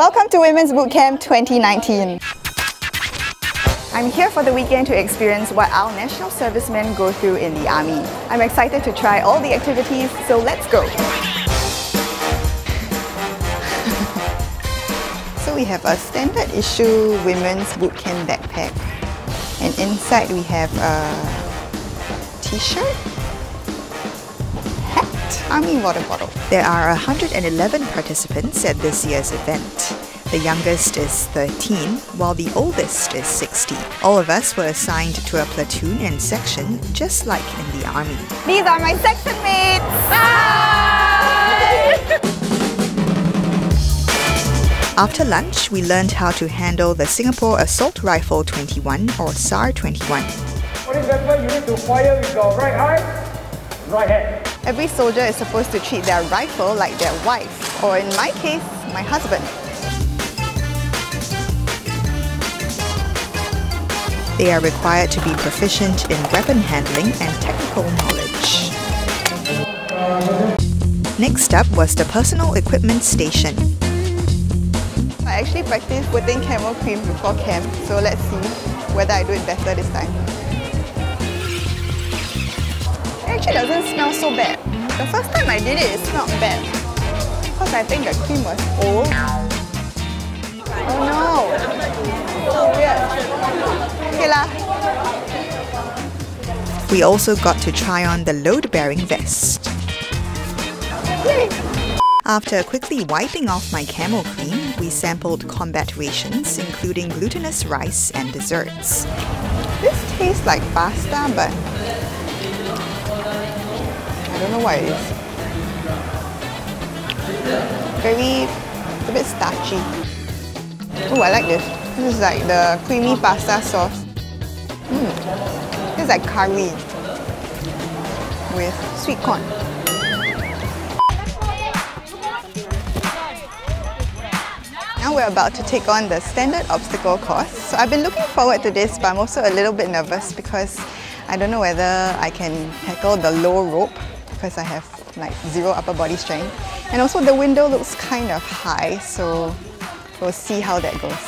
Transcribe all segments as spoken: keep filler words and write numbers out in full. Welcome to Women's Bootcamp twenty nineteen. I'm here for the weekend to experience what our national servicemen go through in the Army. I'm excited to try all the activities, so let's go! So we have a standard issue women's bootcamp backpack, and inside we have a t-shirt, Army water bottle. There are one hundred eleven participants at this year's event. The youngest is thirteen, while the oldest is sixty. All of us were assigned to a platoon and section, just like in the Army. These are my section mates! Bye! After lunch, we learned how to handle the Singapore Assault Rifle twenty-one, or S A R twenty-one. For example, you need to fire with your right eye, right hand. Every soldier is supposed to treat their rifle like their wife, or in my case, my husband. They are required to be proficient in weapon handling and technical knowledge. Next up was the personal equipment station. I actually practiced putting camo cream before camp, so let's see whether I do it better this time. It actually doesn't smell so bad. The first time I did it, it smelled bad because I think the cream was old. Oh no! So weird. Okay lah. We also got to try on the load-bearing vest. Yay. After quickly wiping off my camel cream, we sampled combat rations, including glutinous rice and desserts. This tastes like pasta, but I don't know why it is. Very, it's a bit starchy. Oh, I like this. This is like the creamy pasta sauce. Mmm. It's like curry with sweet corn. Now we're about to take on the standard obstacle course. So I've been looking forward to this, but I'm also a little bit nervous because I don't know whether I can tackle the low rope, because I have like zero upper body strength, and also the window looks kind of high, so we'll see how that goes.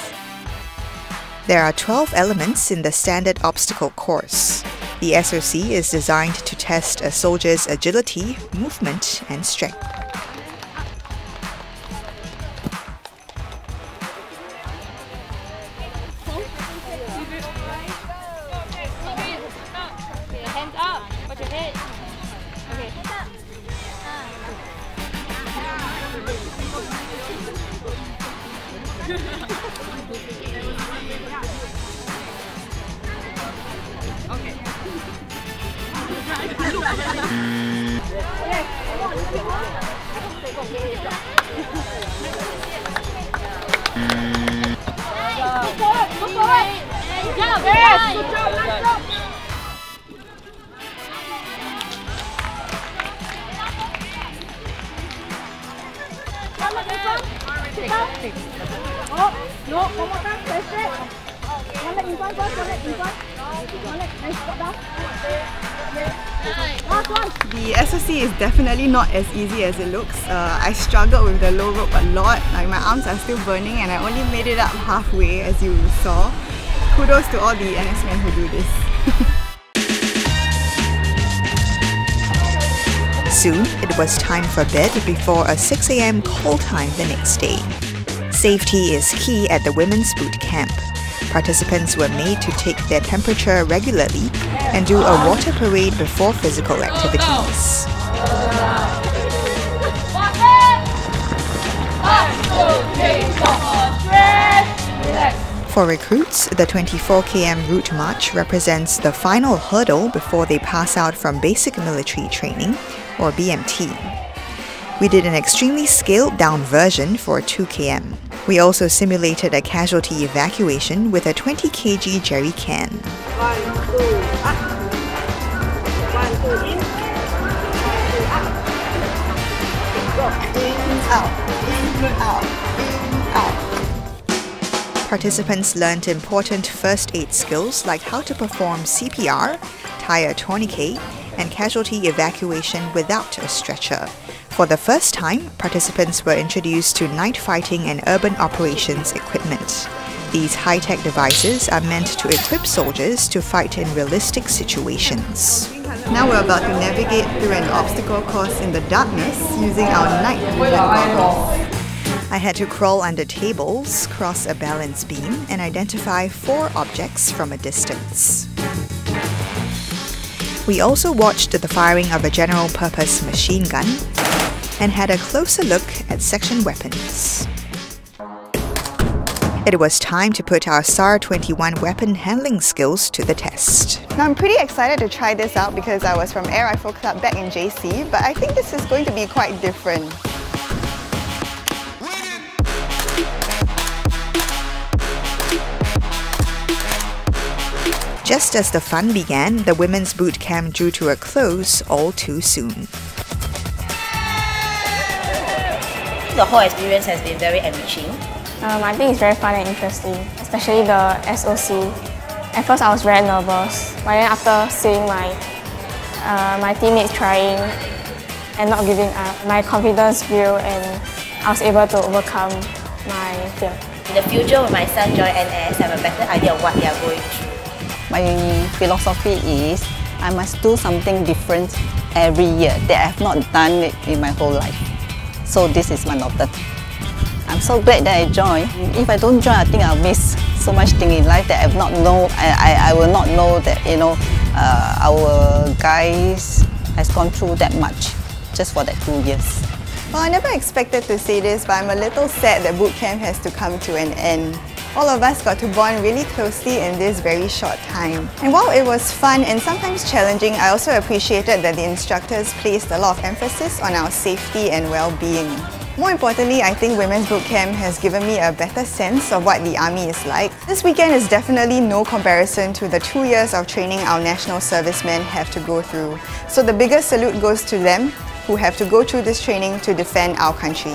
There are twelve elements in the standard obstacle course. The S O C is designed to test a soldier's agility, movement and strength. Hands up, watch your head. Okay. Okay. The S O C is definitely not as easy as it looks. Uh, I struggled with the low rope a lot. Like, my arms are still burning and I only made it up halfway, as you saw. Kudos to all the N S men who do this. Soon, it was time for bed before a six A M call time the next day. Safety is key at the women's boot camp. Participants were made to take their temperature regularly and do a water parade before physical activities. For recruits, the twenty-four K M route march represents the final hurdle before they pass out from basic military training, or B M T. We did an extremely scaled-down version for two K M. We also simulated a casualty evacuation with a twenty K G jerry can. One, two, up. One, two, in. One, two, up. Go. In, out. In, out. In, out. Participants learned important first aid skills like how to perform C P R, tie a tourniquet, and casualty evacuation without a stretcher, For the first time, participants were introduced to night fighting and urban operations equipment. These high-tech devices are meant to equip soldiers to fight in realistic situations. Now we're about to navigate through an obstacle course in the darkness using our night vision goggles. I had to crawl under tables, cross a balance beam, and identify four objects from a distance. We also watched the firing of a general-purpose machine gun and had a closer look at section weapons. It was time to put our S A R twenty-one weapon handling skills to the test. Now I'm pretty excited to try this out because I was from Air Rifle Club back in J C, but I think this is going to be quite different. Just as the fun began, the women's boot camp drew to a close all too soon. The whole experience has been very enriching. Um, I think it's very fun and interesting, especially the S O C. At first I was very nervous, but then after seeing my, uh, my teammates trying and not giving up, my confidence grew and I was able to overcome my fear. In the future, when my son joins N S, I have a better idea of what they are going through. My philosophy is I must do something different every year that I have not done it in my whole life. So this is one of the I'm so glad that I joined. If I don't join, I think I'll miss so much thing in life that I've not know. I, I, I will not know that, you know, uh, our guys has gone through that much just for that two years. Well, I never expected to say this, but I'm a little sad that boot camp has to come to an end. All of us got to bond really closely in this very short time. And while it was fun and sometimes challenging, I also appreciated that the instructors placed a lot of emphasis on our safety and well-being. More importantly, I think Women's Boot Camp has given me a better sense of what the Army is like. This weekend is definitely no comparison to the two years of training our national servicemen have to go through. So the biggest salute goes to them who have to go through this training to defend our country.